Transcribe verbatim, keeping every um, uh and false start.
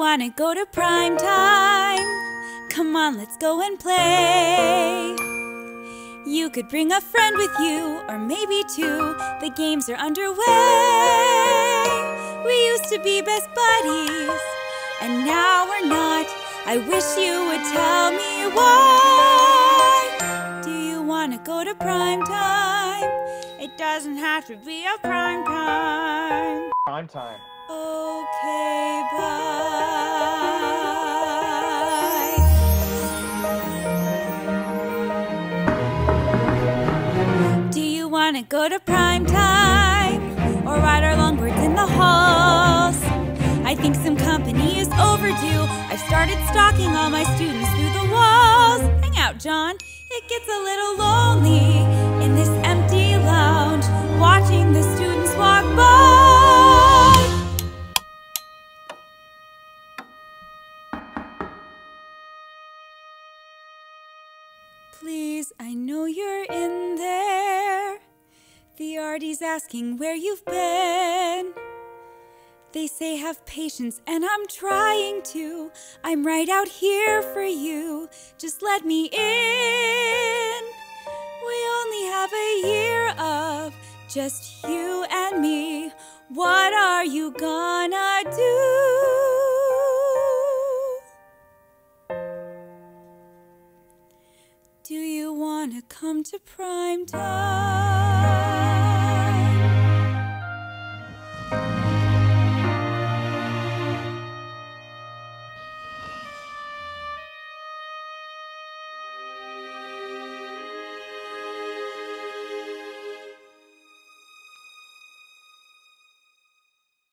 wanna go to prime time. Come on, let's go and play. You could bring a friend with you, or maybe two. The games are underway. We used to be best buddies, and now we're not. I wish you would tell me why. Do you wanna go to prime time? It doesn't have to be a prime time. Prime time. Okay, bye. Do you want to go to prime time? Or ride our longboards in the halls? I think some company is overdue. I've started stalking all my students through the walls. Hang out, John. It gets a little lonely in this empty lounge, watching the students walk by. Please, I know you're in there. The Artie's asking where you've been. They say have patience, and I'm trying to. I'm right out here for you. Just let me in. We only have a year of just you and me. What are you gonna do? Do you wanna come to prime time?